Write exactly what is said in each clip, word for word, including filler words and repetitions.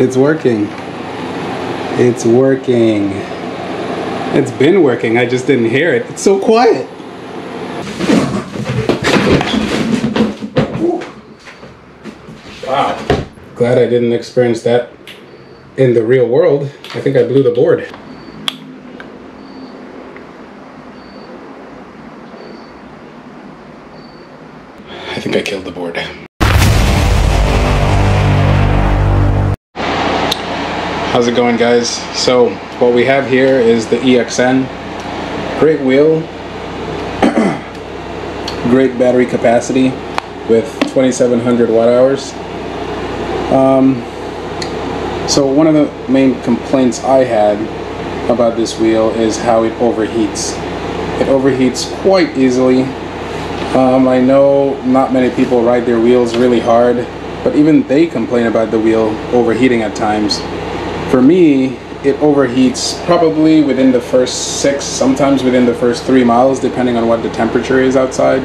It's working. It's working. It's been working. I just didn't hear it. It's so quiet. Ooh. Wow. Glad I didn't experience that in the real world. I think I blew the board. I think I killed the board. How's it going, guys? So what we have here is the E X N. Great wheel, great battery capacity with twenty-seven hundred watt hours. Um, so one of the main complaints I had about this wheel is how it overheats. It overheats quite easily. Um, I know not many people ride their wheels really hard, but even they complain about the wheel overheating at times. For me, it overheats probably within the first six, sometimes within the first three miles, depending on what the temperature is outside.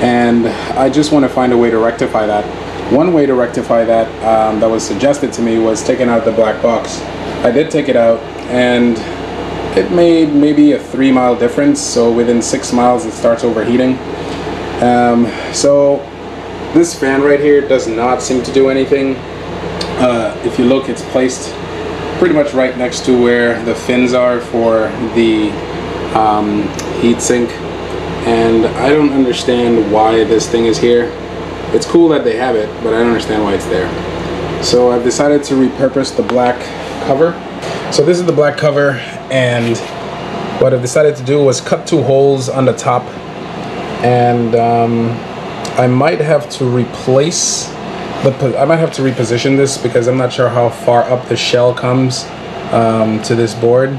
And I just want to find a way to rectify that. One way to rectify that um, that was suggested to me was taking out the black box. I did take it out, and it made maybe a three mile difference. So within six miles, it starts overheating. Um, so this fan right here does not seem to do anything. Uh, if you look, it's placed pretty much right next to where the fins are for the um, heatsink, and I don't understand why this thing is here. It's cool that they have it, but I don't understand why it's there. So I've decided to repurpose the black cover. So this is the black cover, and what I've decided to do was cut two holes on the top, and um, I might have to replace the, I might have to reposition this because I'm not sure how far up the shell comes um, to this board.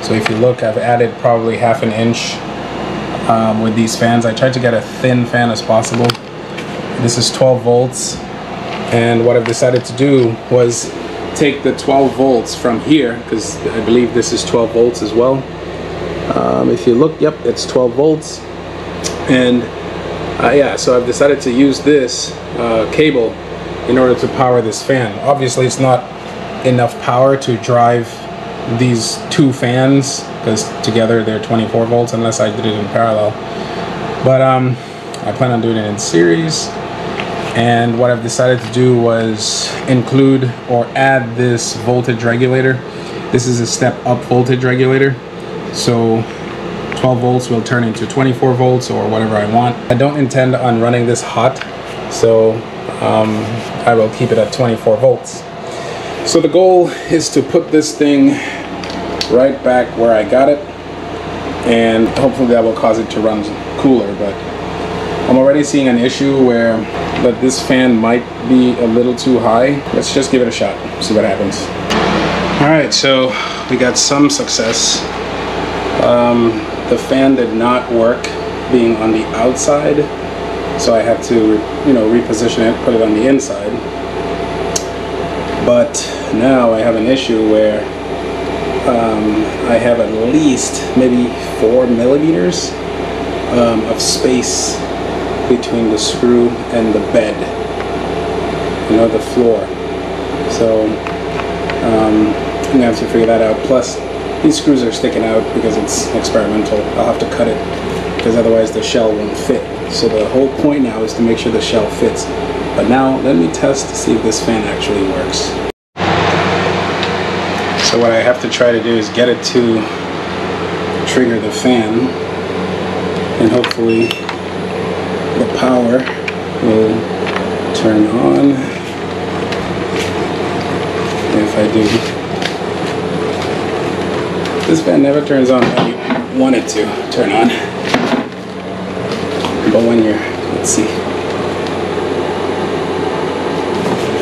So if you look, I've added probably half an inch um, with these fans. I tried to get a thin fan as possible. This is twelve volts, and what I've decided to do was take the twelve volts from here, because I believe this is twelve volts as well. Um, if you look, yep, it's twelve volts. And uh, yeah, so I've decided to use this uh, cable in order to power this fan. Obviously it's not enough power to drive these two fans, because together they're twenty-four volts, unless I did it in parallel. But um, I plan on doing it in series. And what I've decided to do was include or add this voltage regulator. This is a step up voltage regulator. So twelve volts will turn into twenty-four volts or whatever I want. I don't intend on running this hot, so Um, I will keep it at twenty-four volts. So the goal is to put this thing right back where I got it, and hopefully that will cause it to run cooler. But I'm already seeing an issue where that this fan might be a little too high. Let's just give it a shot, see what happens. All right, so we got some success. Um, the fan did not work being on the outside, so I had to, you know, reposition it, put it on the inside. But now I have an issue where um, I have at least maybe four millimeters um, of space between the screw and the bed, you know, the floor. So um, I'm gonna have to figure that out. Plus, these screws are sticking out because it's experimental. I'll have to cut it because otherwise the shell won't fit. So the whole point now is to make sure the shell fits. But now let me test to see if this fan actually works. So what I have to try to do is get it to trigger the fan, and hopefully the power will turn on. If I do, this fan never turns on when you want it to turn on. But when you're, let's see.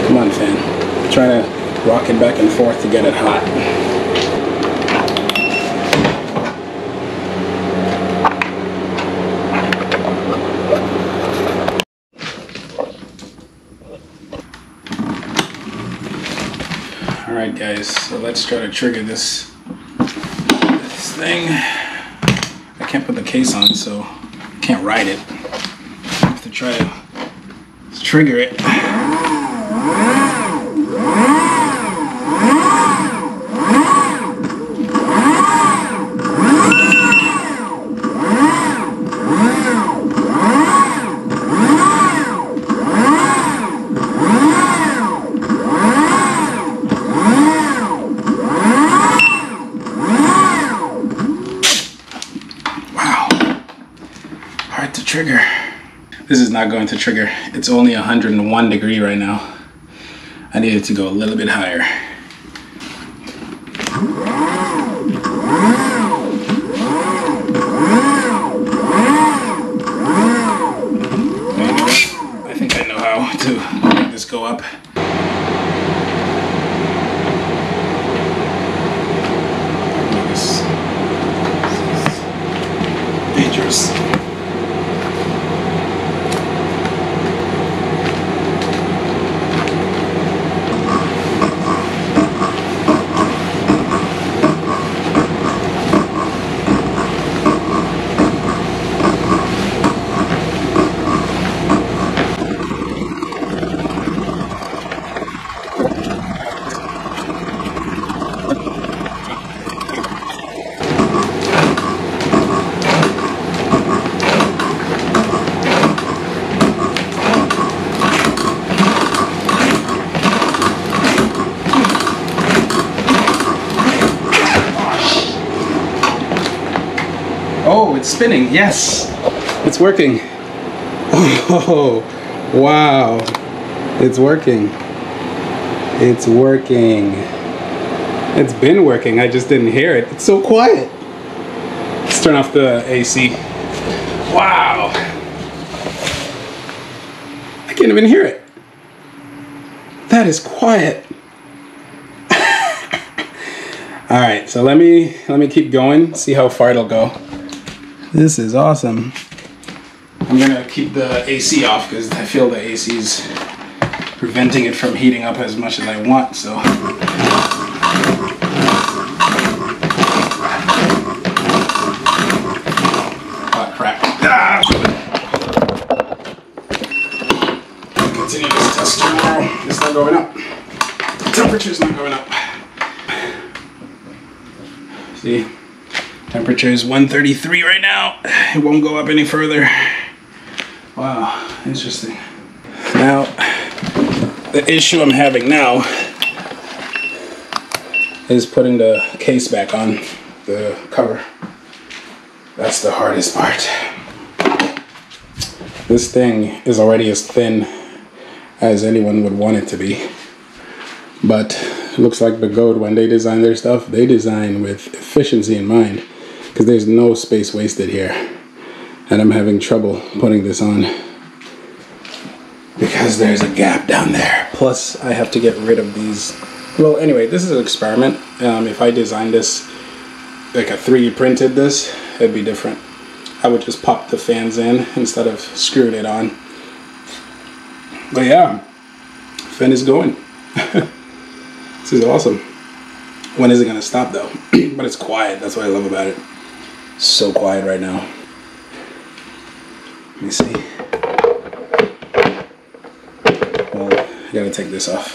Come on, fan. I'm trying to rock it back and forth to get it hot. All right, guys. So let's try to trigger this this thing. I can't put the case on, so I can't ride it. Try to trigger it. trigger. This is not going to trigger. It's only one hundred and one degree right now. I need it to go a little bit higher. I think I know how to make this go up. This is dangerous. Spinning, yes, it's working. Oh, wow, it's working. It's working. It's been working, I just didn't hear it. It's so quiet. Let's turn off the A C. Wow. I can't even hear it. That is quiet. All right, so let me, let me keep going, see how far it'll go. This is awesome. I'm gonna keep the A C off because I feel the A C is preventing it from heating up as much as I want, so. Oh, crap. Ah! I'll continue this test tomorrow. It's not going up. The temperature's not going up. See? Temperature is one thirty-three right now. It won't go up any further. Wow, interesting. Now, the issue I'm having now is putting the case back on the cover. That's the hardest part. This thing is already as thin as anyone would want it to be. But it looks like Bagode, when they design their stuff, they design with efficiency in mind. Because there's no space wasted here, and I'm having trouble putting this on because there's a gap down there. Plus I have to get rid of these. Well, anyway, this is an experiment. Um, if I designed this like a three D printed this, it'd be different. I would just pop the fans in instead of screwing it on. But yeah, fan is going. This is awesome. When is it gonna stop though? But it's quiet. That's what I love about it. So quiet right now. Let me see. Well, I gotta take this off.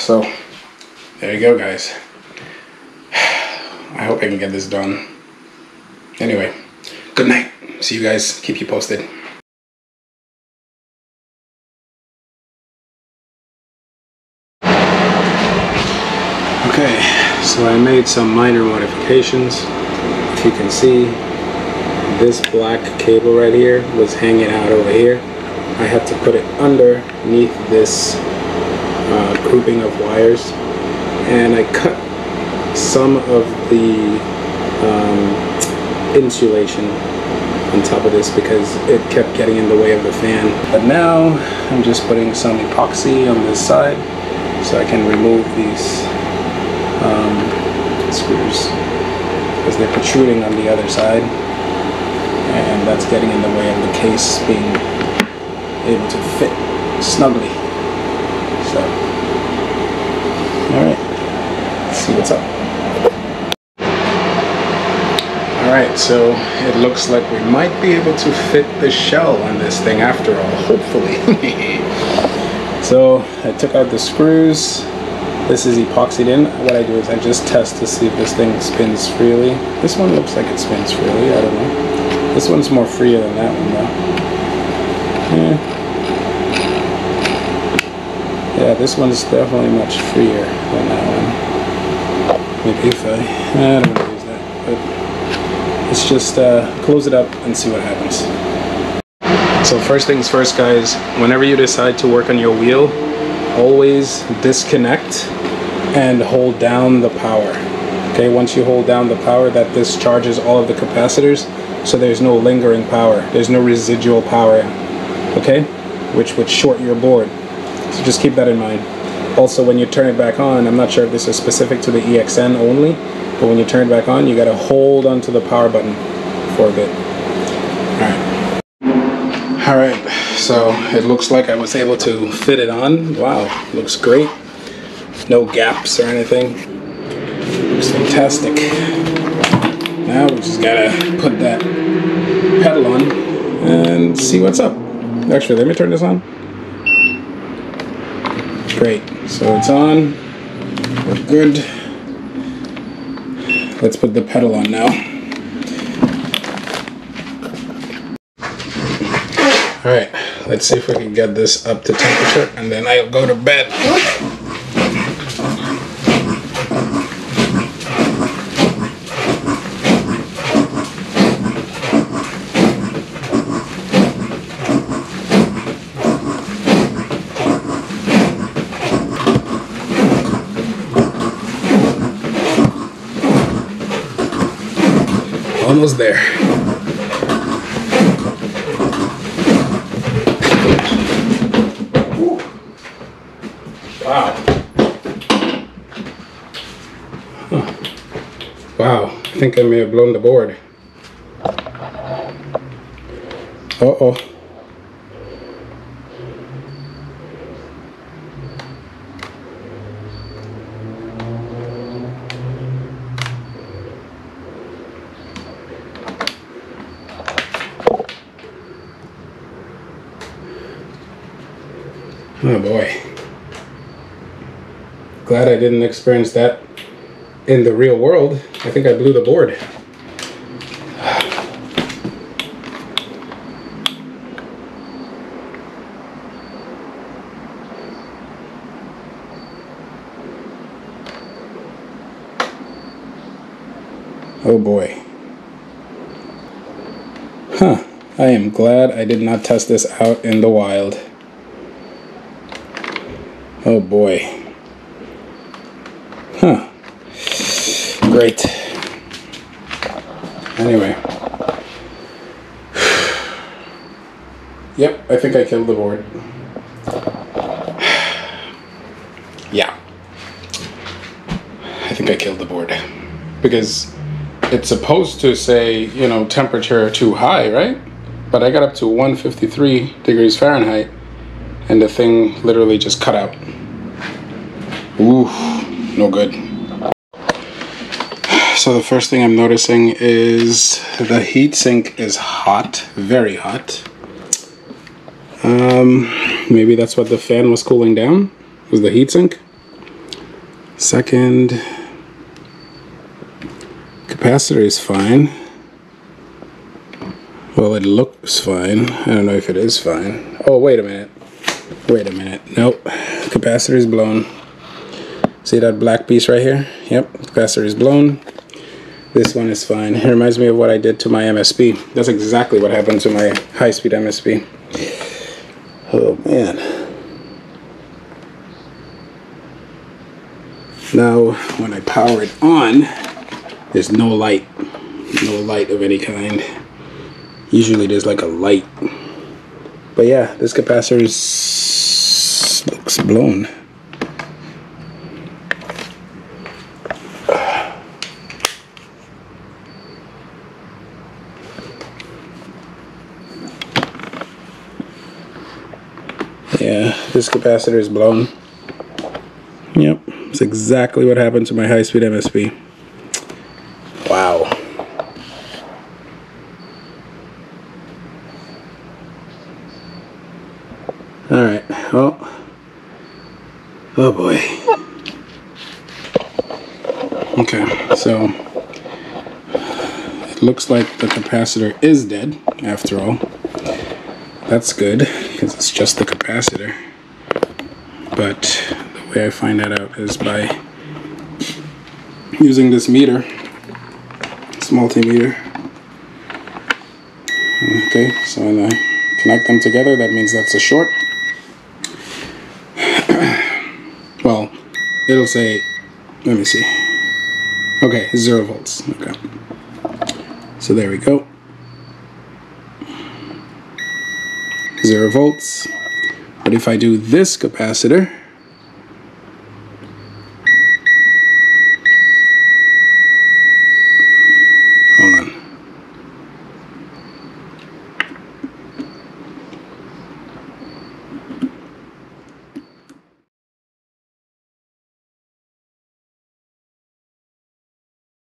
So, there you go, guys. I hope I can get this done. Anyway, good night. See you guys. Keep you posted. Okay, so I made some minor modifications. If you can see, this black cable right here was hanging out over here. I had to put it underneath this uh, grouping of wires, and I cut some of the um, insulation on top of this because it kept getting in the way of the fan. But now I'm just putting some epoxy on this side so I can remove these Um, screws because they're protruding on the other side, and that's getting in the way of the case being able to fit snugly. So, alright, let's see what's up. Alright, so it looks like we might be able to fit the shell on this thing after all, hopefully. So, I took out the screws. This is epoxied in. What I do is I just test to see if this thing spins freely. This one looks like it spins freely, I don't know. This one's more freer than that one though. Yeah, yeah, this one's definitely much freer than that one. Maybe if I, I don't want to use that, but let's just uh, close it up and see what happens. So first things first, guys, whenever you decide to work on your wheel, always disconnect and hold down the power. Okay, once you hold down the power, that discharges all of the capacitors, so there's no lingering power, there's no residual power, okay, which would short your board. So just keep that in mind. Also, when you turn it back on, I'm not sure if this is specific to the E X N only, but when you turn it back on, you gotta hold onto the power button for a bit. Alright. Alright, so it looks like I was able to fit it on. Wow, looks great. No gaps or anything. Looks fantastic. Now we just gotta put that pedal on and see what's up. Actually, let me turn this on. Great, so it's on, we're good. Let's put the pedal on now. All right, let's see if we can get this up to temperature and then I'll go to bed. Almost there. Ooh. Wow. Huh. Wow, I think I may have blown the board. Uh-oh. Oh boy. Glad I didn't experience that in the real world. I think I blew the board. Oh boy. Huh. I am glad I did not test this out in the wild. Oh boy. Huh. Great. Anyway. Yep, I think I killed the board. Yeah. I think I killed the board. Because it's supposed to say, you know, temperature too high, right? But I got up to one fifty-three degrees Fahrenheit. And the thing literally just cut out. Ooh, no good. So the first thing I'm noticing is the heatsink is hot, very hot. Um, maybe that's what the fan was cooling down, was the heatsink. Second, capacitor is fine. Well, it looks fine. I don't know if it is fine. Oh, wait a minute. Wait a minute. Nope. Capacitor is blown. See that black piece right here? Yep. Capacitor is blown. This one is fine. It reminds me of what I did to my M S P. That's exactly what happened to my high-speed M S P. Oh, man. Now, when I power it on, there's no light. No light of any kind. Usually there's like a light. But yeah, this capacitor is, looks blown. Yeah, this capacitor is blown. Yep, it's exactly what happened to my high-speed M S P. Wow. Alright, well, oh boy. Okay, so it looks like the capacitor is dead after all. That's good, because it's just the capacitor. But the way I find that out is by using this meter, this multimeter. Okay, so when I connect them together, that means that's a short. Well, it'll say, let me see. Okay, zero volts. Okay. So there we go. Zero volts. But if I do this capacitor,